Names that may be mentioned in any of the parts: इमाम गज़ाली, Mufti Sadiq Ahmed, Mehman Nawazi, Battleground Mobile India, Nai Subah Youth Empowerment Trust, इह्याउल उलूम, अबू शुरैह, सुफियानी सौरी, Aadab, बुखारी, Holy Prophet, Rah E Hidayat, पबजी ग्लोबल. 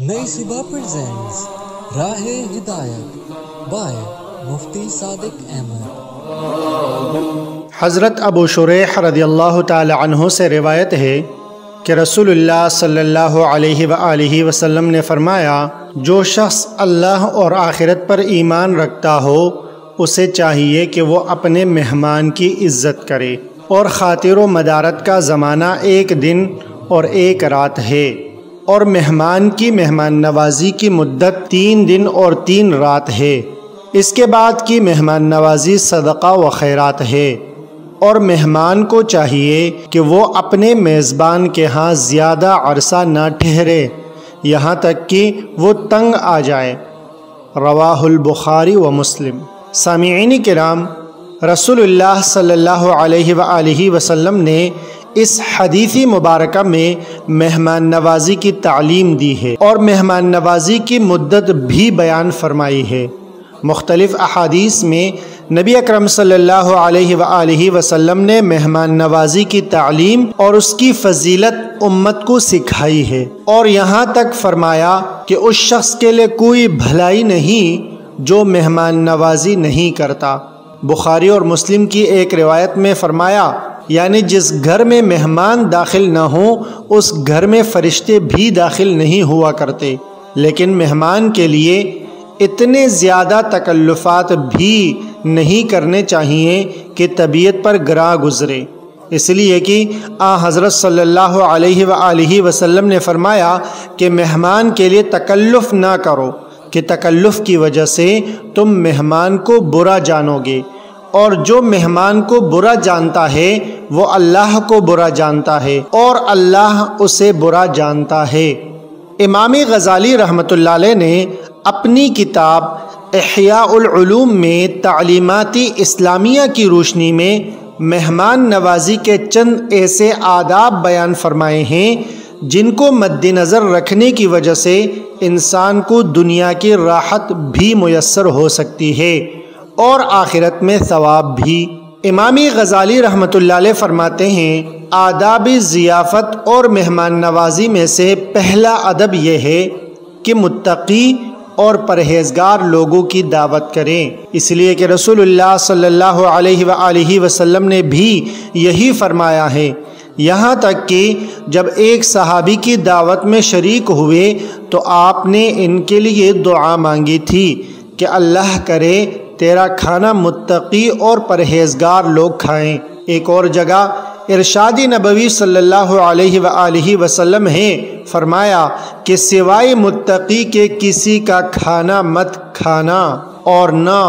नई सुबह प्रेजेंट्स राह ए हिदायत बाय मुफ्ती सादिक अहमद। हज़रत अबू शुरैह रदियल्लाहु ताला अन्हु से रिवायत है कि रसूलुल्लाह सल्लल्लाहु अलैहि वसल्लम ने फरमाया, जो शख्स अल्लाह और आखिरत पर ईमान रखता हो उसे चाहिए कि वो अपने मेहमान की इज़्ज़त करे और खातिर व मदारत का ज़माना एक दिन और एक रात है और मेहमान की मेहमान नवाजी की मुद्दत 3 दिन और 3 रात है। इसके बाद की मेहमान नवाजी सदका व खैरात है और मेहमान को चाहिए कि वो अपने मेज़बान के यहाँ ज़्यादा अरसा ना ठहरे, यहाँ तक कि वो तंग आ जाए। रवाहुल बुखारी व मुस्लिम। सामीईन किराम, रसूलुल्लाह सल्लल्लाहु अलैहि वसल्लम ने इस हदीसी मुबारक में मेहमान नवाजी की तालीम दी है और मेहमान नवाजी की मुद्दत भी बयान फरमाई है। मुख्तलिफ़ अहादीस में नबी अकरम सल्लल्लाहु अलैहि वसल्लम ने मेहमान नवाजी की तालीम और उसकी फजीलत उम्मत को सिखाई है और यहाँ तक फरमाया कि उस शख्स के लिए कोई भलाई नहीं जो मेहमान नवाजी नहीं करता। बुखारी और मुस्लिम की एक रिवायत में फरमाया, यानी जिस घर में मेहमान दाखिल न हो उस घर में फरिश्ते भी दाखिल नहीं हुआ करते, लेकिन मेहमान के लिए इतने ज़्यादा तकल्लुफ़ात भी नहीं करने चाहिए कि तबीयत पर ग्रा गुज़रे। इसलिए कि आ हज़रत सल्लल्लाहु अलैहि वसल्लम ने फरमाया कि मेहमान के लिए तकल्लुफ़ ना करो कि तकल्लुफ़ की वजह से तुम मेहमान को बुरा जानोगे, और जो मेहमान को बुरा जानता है वो अल्लाह को बुरा जानता है और अल्लाह उसे बुरा जानता है। इमाम गज़ाली रहमतुल्लाह अलैह ने अपनी किताब इह्याउल उलूम में तालीमाती इस्लामिया की रोशनी में मेहमान नवाजी के चंद ऐसे आदाब बयान फरमाए हैं जिनको मद्देनज़र रखने की वजह से इंसान को दुनिया की राहत भी मुयस्सर हो सकती है और आखिरत में सवाब भी। इमामी गज़ाली रहमतुल्लाह अलैह फरमाते हैं, आदाबी ज़ियाफ़त और मेहमान नवाजी में से पहला अदब यह है कि मुत्तकी और परहेज़गार लोगों की दावत करें। इसलिए कि रसूलुल्लाह सल्लल्लाहु अलैहि वसल्लम ने भी यही फरमाया है, यहाँ तक कि जब एक सहाबी की दावत में शरीक हुए तो आपने इनके लिए दुआ मांगी थी कि अल्लाह करे तेरा खाना मुत्तकी और परहेज़गार लोग खाएं। एक और जगह इरशादी नबवी सल्लल्लाहु अलैहि वसल्लम है, फरमाया कि सिवाय मुत्तकी के किसी का खाना मत खाना और ना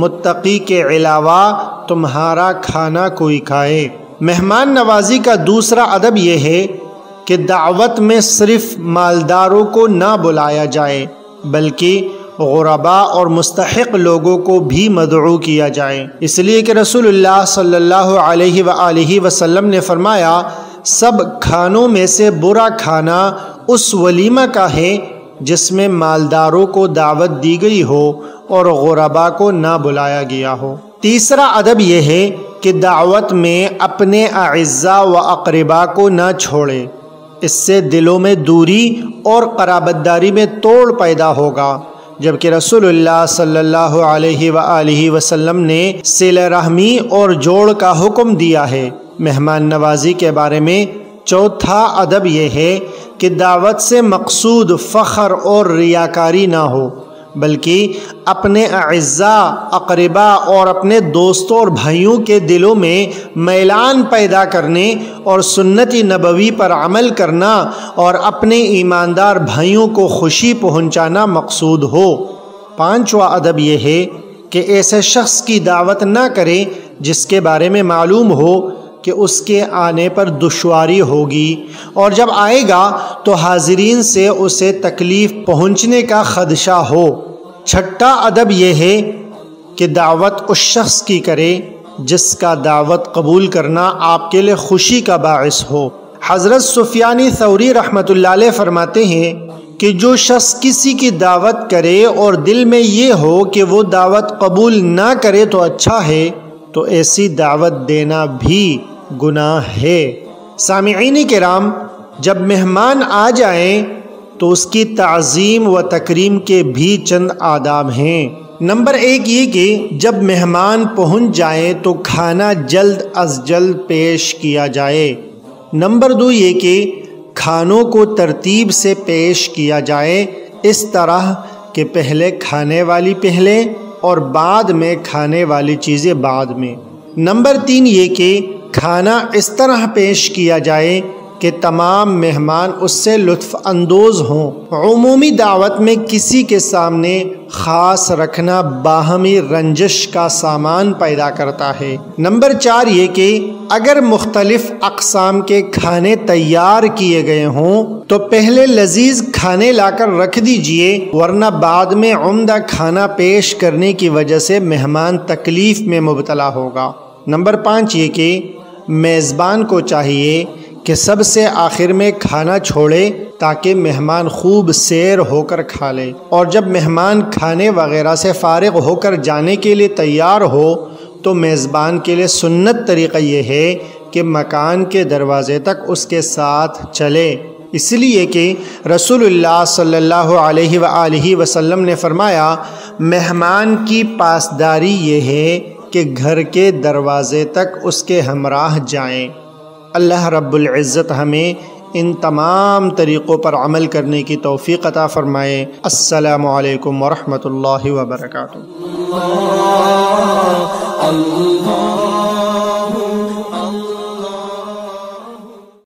मुत्तकी के अलावा तुम्हारा खाना कोई खाए। मेहमान नवाजी का दूसरा अदब यह है कि दावत में सिर्फ मालदारों को ना बुलाया जाए बल्कि ग़ुरबा और मुस्तहिक़ लोगों को भी मदऊ किया जाए। इसलिए कि रसूलुल्लाह सल्लल्लाहु अलैहि वसल्लम ने फरमाया, सब खानों में से बुरा खाना उस वलीमा का है जिसमें मालदारों को दावत दी गई हो और ग़ुरबा को ना बुलाया गया हो। तीसरा अदब यह है कि दावत में अपने अइज़्ज़ा व अक़रबा को ना छोड़े, इससे दिलों में दूरी और क़राबतदारी में तोड़ पैदा होगा। जबकि रसूलुल्लाह सल्लल्लाहु अलैहि वसल्लम ने सिलराहमी और जोड़ का हुक्म दिया है। मेहमान नवाजी के बारे में चौथा अदब यह है कि दावत से मकसूद फ़ख्र और रियाकारी ना हो बल्कि अपने अइज़्ज़ा अक़रबा और अपने दोस्तों और भाइयों के दिलों में मैलान पैदा करने और सुन्नति नबवी पर अमल करना और अपने ईमानदार भाइयों को खुशी पहुँचाना मकसूद हो। पाँचवा अदब यह है कि ऐसे शख्स की दावत ना करें जिसके बारे में मालूम हो कि उसके आने पर दुश्वारी होगी और जब आएगा तो हाज़िरीन से उसे तकलीफ़ पहुँचने का ख़दशा हो। छठा अदब यह है कि दावत उस शख्स की करे जिसका दावत कबूल करना आपके लिए खुशी का बाइस हो। हज़रत सुफियानी सौरी रहमतुल्लाह अलैह फरमाते हैं कि जो शख्स किसी की दावत करे और दिल में ये हो कि वो दावत कबूल ना करे तो अच्छा है, तो ऐसी दावत देना भी गुनाह है। सामीईन किराम, जब मेहमान आ जाएं तो उसकी तअज़ीम व तकरीम के भी चंद आदाब हैं। नंबर एक ये कि जब मेहमान पहुंच जाए तो खाना जल्द अज जल्द पेश किया जाए। नंबर दो ये कि खानों को तरतीब से पेश किया जाए, इस तरह कि पहले खाने वाली पहले और बाद में खाने वाली चीज़ें बाद में। नंबर तीन ये कि खाना इस तरह पेश किया जाए कि तमाम मेहमान उससे लुत्फ़अंदोज़ हों। उमूमी दावत में किसी के सामने ख़ास रखना बाहमी रंजिश का सामान पैदा करता है। नंबर चार ये कि अगर मुख्तलिफ़ अक़साम के खाने तैयार किए गए हों तो पहले लजीज़ खाने लाकर रख दीजिए, वरना बाद में उम्दा खाना पेश करने की वजह से मेहमान तकलीफ़ में मुबतला होगा। नंबर पाँच ये कि मेज़बान को चाहिए कि सबसे आखिर में खाना छोड़े ताकि मेहमान खूब सैर होकर खा ले, और जब मेहमान खाने वगैरह से फारिग होकर जाने के लिए तैयार हो तो मेज़बान के लिए सुन्नत तरीक़ा ये है कि मकान के दरवाज़े तक उसके साथ चले, इसलिए कि रसूलुल्लाह सल्लल्लाहु अलैहि वसल्लम ने फरमाया, मेहमान की पासदारी ये है कि घर के दरवाज़े तक उसके हमराह जाएँ। अल्लाह रब्बुल इज़्ज़त हमें इन तमाम तरीक़ों पर अमल करने की तौफ़ीक़ अता फ़रमाए। अस्सलामु अलैकुम वरहमतुल्लाहि वबरकातुहू।